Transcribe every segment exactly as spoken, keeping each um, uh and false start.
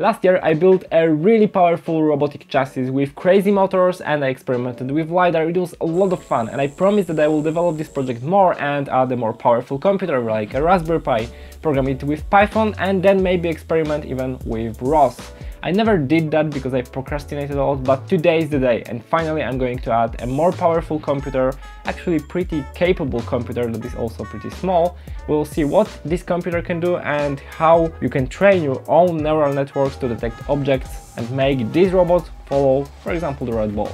Last year I built a really powerful robotic chassis with crazy motors and I experimented with LiDAR. It was a lot of fun and I promise that I will develop this project more and add a more powerful computer like a Raspberry Pi, program it with Python and then maybe experiment even with R O S. I never did that because I procrastinated a lot, but today is the day and finally I'm going to add a more powerful computer, actually pretty capable computer that is also pretty small. We'll see what this computer can do and how you can train your own neural networks to detect objects and make these robots follow, for example, the red ball.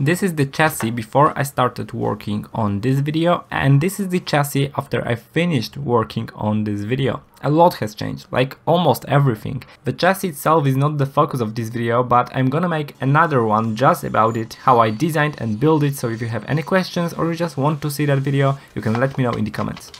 This is the chassis before I started working on this video, and this is the chassis after I finished working on this video. A lot has changed, like almost everything. The chassis itself is not the focus of this video, but I'm gonna make another one just about it, how I designed and built it, so if you have any questions or you just want to see that video, you can let me know in the comments.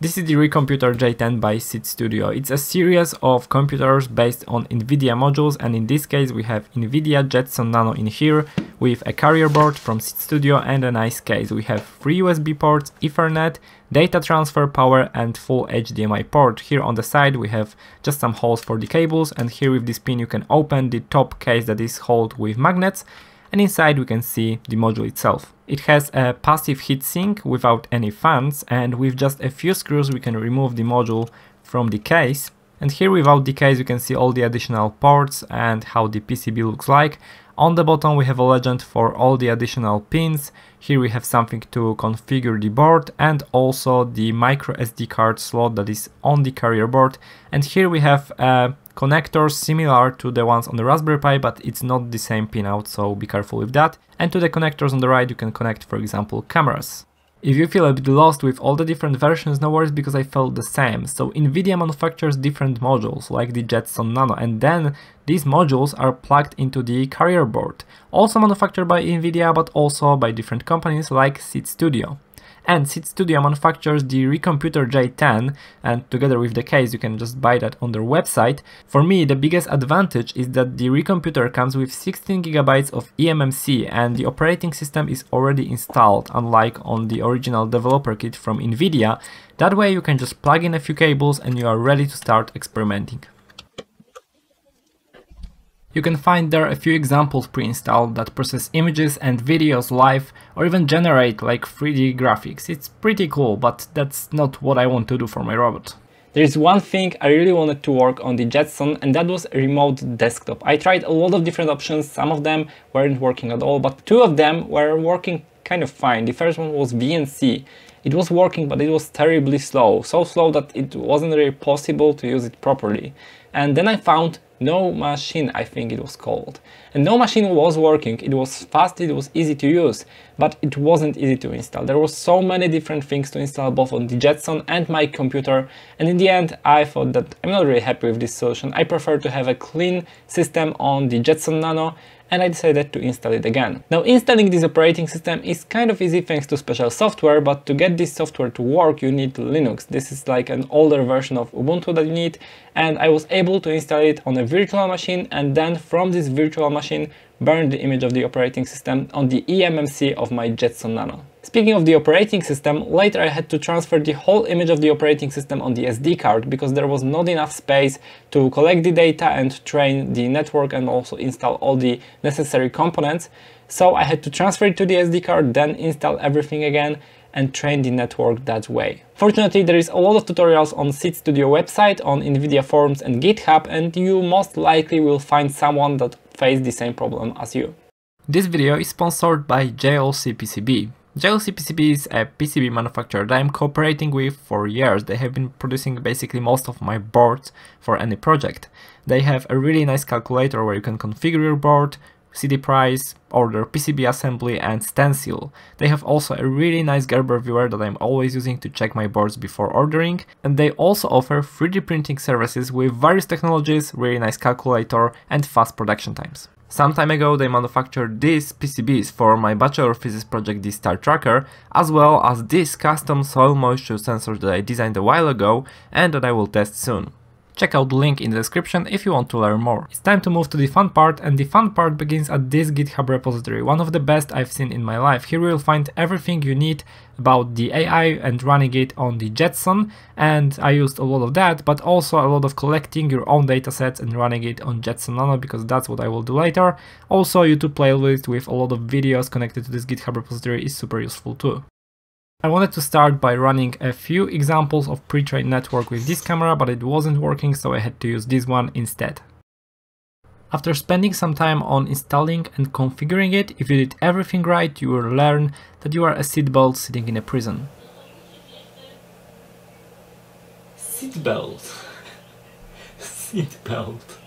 This is the Recomputer J ten by Seeed Studio. It's a series of computers based on NVIDIA modules, and in this case we have NVIDIA Jetson Nano in here with a carrier board from Seeed Studio and a nice case. We have three U S B ports, Ethernet, data transfer, power and full H D M I port. Here on the side we have just some holes for the cables, and here with this pin you can open the top case that is held with magnets, and inside we can see the module itself. It has a passive heatsink without any fans, and with just a few screws we can remove the module from the case. And here without the case you can see all the additional ports and how the P C B looks like. On the bottom we have a legend for all the additional pins. Here we have something to configure the board and also the micro S D card slot that is on the carrier board. And here we have uh, connectors similar to the ones on the Raspberry Pi, but it's not the same pinout, so be careful with that. And to the connectors on the right you can connect, for example, cameras. If you feel a bit lost with all the different versions, no worries, because I felt the same. So NVIDIA manufactures different modules, like the Jetson Nano, and then these modules are plugged into the carrier board. Also manufactured by NVIDIA, but also by different companies like Seeed Studio. And Seeed Studio manufactures the Recomputer J ten, and together with the case you can just buy that on their website. For me the biggest advantage is that the Recomputer comes with sixteen gigabytes of eMMC and the operating system is already installed, unlike on the original developer kit from NVIDIA. That way you can just plug in a few cables and you are ready to start experimenting. You can find there a few examples pre-installed that process images and videos live or even generate like three D graphics. It's pretty cool, but that's not what I want to do for my robot. There's one thing I really wanted to work on the Jetson, and that was a remote desktop. I tried a lot of different options, some of them weren't working at all, but two of them were working kind of fine. The first one was V N C. It was working, but it was terribly slow, so slow that it wasn't really possible to use it properly. And then I found No Machine, I think it was called. And No Machine was working, it was fast, it was easy to use, but it wasn't easy to install. There were so many different things to install both on the Jetson and my computer, and in the end I thought that I'm not really happy with this solution. I prefer to have a clean system on the Jetson Nano, and I decided to install it again. Now, installing this operating system is kind of easy thanks to special software, but to get this software to work you need Linux. This is like an older version of Ubuntu that you need, and I was able to install it on a virtual machine and then from this virtual machine burn the image of the operating system on the eMMC of my Jetson Nano. Speaking of the operating system, later I had to transfer the whole image of the operating system on the S D card because there was not enough space to collect the data and train the network and also install all the necessary components. So I had to transfer it to the S D card, then install everything again and train the network that way. Fortunately, there is a lot of tutorials on Seeed Studio website, on NVIDIA forums and GitHub, and you most likely will find someone that faced the same problem as you. This video is sponsored by J L C P C B. J L C P C B is a P C B manufacturer that I'm cooperating with for years. They have been producing basically most of my boards for any project. They have a really nice calculator where you can configure your board, see the price, order P C B assembly and stencil. They have also a really nice Gerber viewer that I'm always using to check my boards before ordering, and they also offer three D printing services with various technologies, really nice calculator and fast production times. Some time ago they manufactured these P C Bs for my bachelor thesis project, the Star Tracker, as well as this custom soil moisture sensor that I designed a while ago and that I will test soon. Check out the link in the description if you want to learn more. It's time to move to the fun part, and the fun part begins at this GitHub repository, one of the best I've seen in my life. Here you'll find everything you need about the A I and running it on the Jetson, and I used a lot of that, but also a lot of collecting your own datasets and running it on Jetson Nano, because that's what I will do later. Also, YouTube playlist with a lot of videos connected to this GitHub repository is super useful too. I wanted to start by running a few examples of pre-trained network with this camera, but it wasn't working, so I had to use this one instead. After spending some time on installing and configuring it, if you did everything right, you will learn that you are a seatbelt sitting in a prison. Seatbelt. Seatbelt.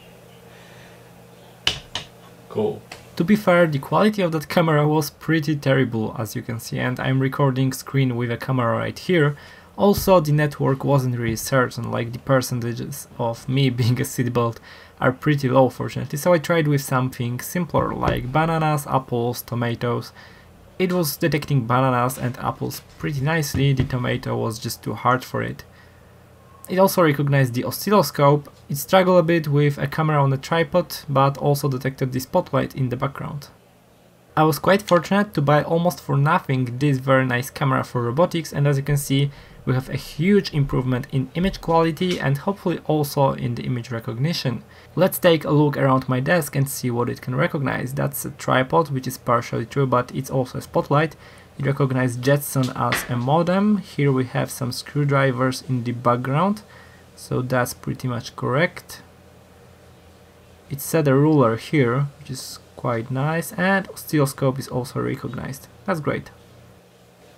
Cool. To be fair, the quality of that camera was pretty terrible, as you can see, and I'm recording screen with a camera right here. Also, the network wasn't really certain, like the percentages of me being a seatbelt are pretty low, fortunately, so I tried with something simpler, like bananas, apples, tomatoes. It was detecting bananas and apples pretty nicely, the tomato was just too hard for it. It also recognized the oscilloscope. It struggled a bit with a camera on a tripod, but also detected the spotlight in the background. I was quite fortunate to buy almost for nothing this very nice camera for robotics, and as you can see, we have a huge improvement in image quality and hopefully also in the image recognition. Let's take a look around my desk and see what it can recognize. That's a tripod, which is partially true, but it's also a spotlight. It recognized Jetson as a modem. Here we have some screwdrivers in the background, so that's pretty much correct. It set a ruler here, which is quite nice, and oscilloscope is also recognized. That's great.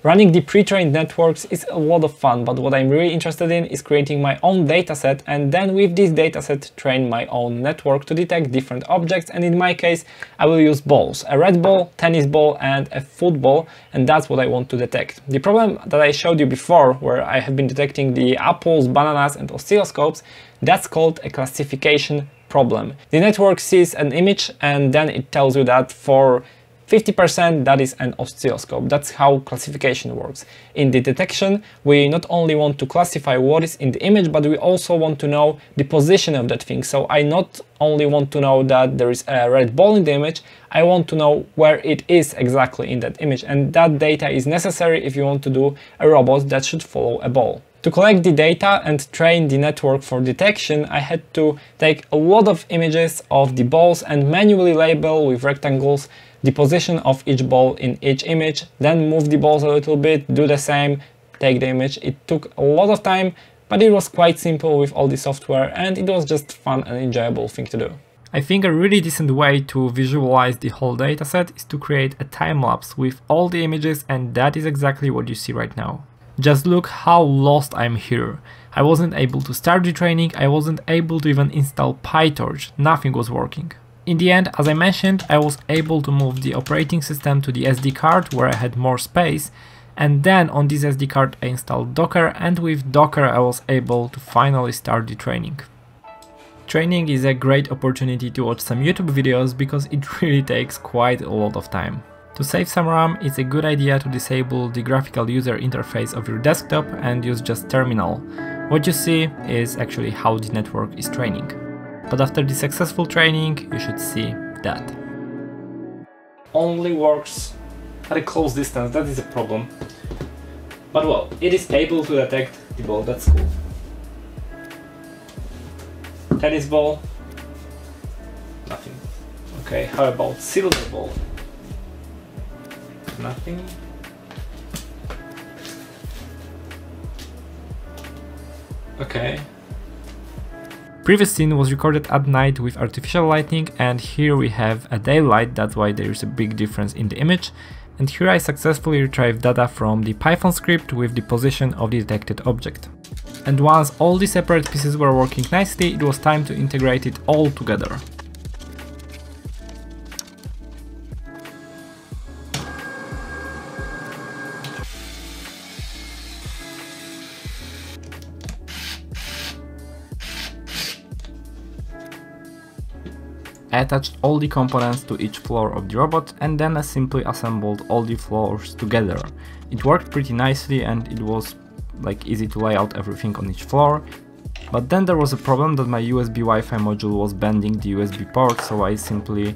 Running the pre-trained networks is a lot of fun, but what I'm really interested in is creating my own dataset and then with this dataset train my own network to detect different objects, and in my case I will use balls, a red ball, tennis ball and a football, and that's what I want to detect. The problem that I showed you before, where I have been detecting the apples, bananas and oscilloscopes, that's called a classification problem. The network sees an image and then it tells you that for fifty percent that is an oscilloscope. That's how classification works. In the detection, we not only want to classify what is in the image, but we also want to know the position of that thing. So I not only want to know that there is a red ball in the image, I want to know where it is exactly in that image. And that data is necessary if you want to do a robot that should follow a ball. To collect the data and train the network for detection, I had to take a lot of images of the balls and manually label with rectangles the position of each ball in each image, then move the balls a little bit, do the same, take the image. It took a lot of time, but it was quite simple with all the software and it was just fun and enjoyable thing to do. I think a really decent way to visualize the whole dataset is to create a time-lapse with all the images, and that is exactly what you see right now. Just look how lost I'm here. I wasn't able to start the training, I wasn't able to even install PyTorch, nothing was working. In the end, as I mentioned, I was able to move the operating system to the S D card where I had more space, and then on this S D card I installed Docker, and with Docker I was able to finally start the training. Training is a great opportunity to watch some YouTube videos because it really takes quite a lot of time. To save some RAM, it's a good idea to disable the graphical user interface of your desktop and use just terminal. What you see is actually how the network is training. But after the successful training, you should see that. Only works at a close distance, that is a problem. But well, it is able to detect the ball, that's cool. Tennis ball, nothing. Okay, how about silver ball? Nothing. Okay. Previous scene was recorded at night with artificial lighting, and here we have a daylight, that's why there is a big difference in the image. And here I successfully retrieved data from the Python script with the position of the detected object. And once all the separate pieces were working nicely, it was time to integrate it all together. I attached all the components to each floor of the robot and then I simply assembled all the floors together. It worked pretty nicely and it was like easy to lay out everything on each floor. But then there was a problem that my U S B Wi-Fi module was bending the U S B port, so I simply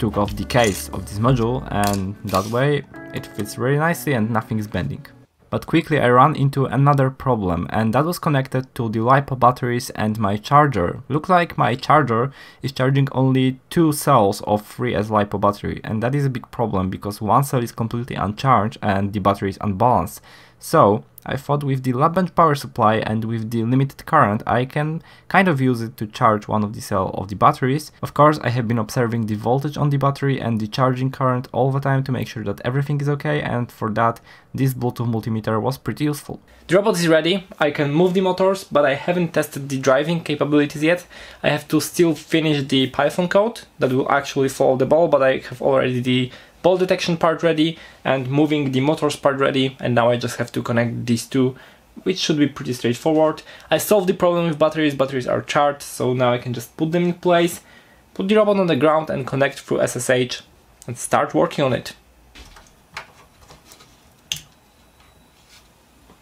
took off the case of this module, and that way it fits really nicely and nothing is bending. But quickly I ran into another problem, and that was connected to the LiPo batteries and my charger. Looks like my charger is charging only two cells of three as LiPo battery, and that is a big problem because one cell is completely uncharged and the battery is unbalanced. So I thought with the lab bench power supply and with the limited current I can kind of use it to charge one of the cells of the batteries. Of course I have been observing the voltage on the battery and the charging current all the time to make sure that everything is okay, and for that this Bluetooth multimeter was pretty useful. The robot is ready, I can move the motors, but I haven't tested the driving capabilities yet. I have to still finish the Python code that will actually follow the ball, but I have already the ball detection part ready and moving the motors part ready, and now I just have to connect these two, which should be pretty straightforward. I solved the problem with batteries, batteries are charged, so now I can just put them in place, put the robot on the ground and connect through S S H and start working on it.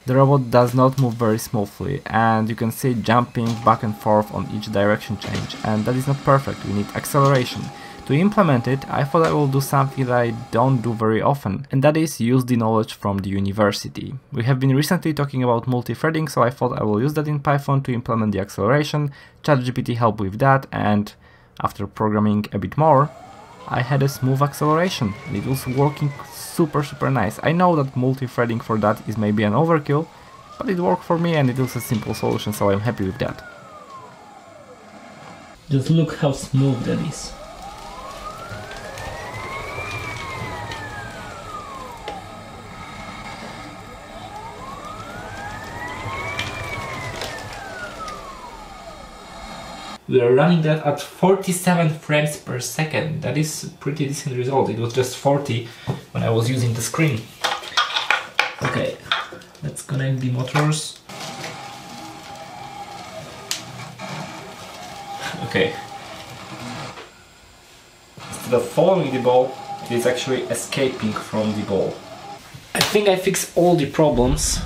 The robot does not move very smoothly and you can see it jumping back and forth on each direction change, and that is not perfect, we need acceleration. To implement it, I thought I will do something that I don't do very often, and that is use the knowledge from the university. We have been recently talking about multi-threading, so I thought I will use that in Python to implement the acceleration. ChatGPT helped with that, and after programming a bit more, I had a smooth acceleration and it was working super super nice. I know that multi-threading for that is maybe an overkill, but it worked for me and it was a simple solution, so I'm happy with that. Just look how smooth that is. We are running that at forty-seven frames per second. That is a pretty decent result. It was just forty when I was using the screen. Okay, let's connect the motors. Okay. Instead of following the ball, it is actually escaping from the ball. I think I fixed all the problems.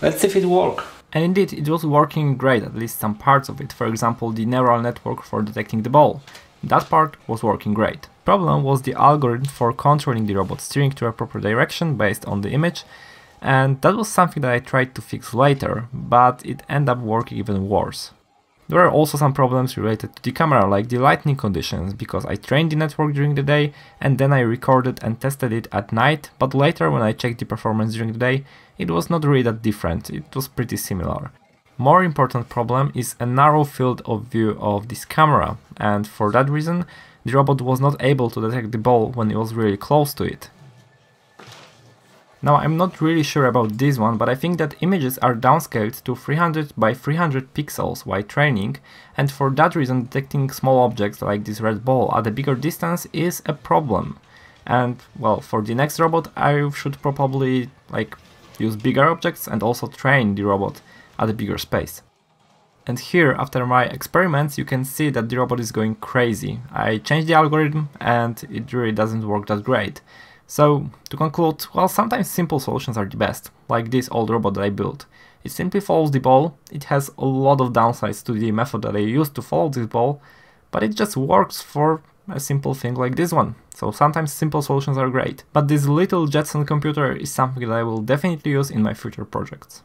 Let's see if it works. And indeed, it was working great, at least some parts of it, for example the neural network for detecting the ball. That part was working great. Problem was the algorithm for controlling the robot steering to a proper direction based on the image, and that was something that I tried to fix later, but it ended up working even worse. There were also some problems related to the camera, like the lighting conditions, because I trained the network during the day and then I recorded and tested it at night, but later when I checked the performance during the day, it was not really that different, it was pretty similar. More important problem is a narrow field of view of this camera, and for that reason the robot was not able to detect the ball when it was really close to it. Now I'm not really sure about this one, but I think that images are downscaled to three hundred by three hundred pixels while training, and for that reason detecting small objects like this red ball at a bigger distance is a problem. And well, for the next robot I should probably like use bigger objects and also train the robot at a bigger space. And here, after my experiments, you can see that the robot is going crazy. I changed the algorithm and it really doesn't work that great. So, to conclude, well, sometimes simple solutions are the best, like this old robot that I built. It simply follows the ball, it has a lot of downsides to the method that I used to follow this ball, but it just works for a simple thing like this one. So sometimes simple solutions are great. But this little Jetson computer is something that I will definitely use in my future projects.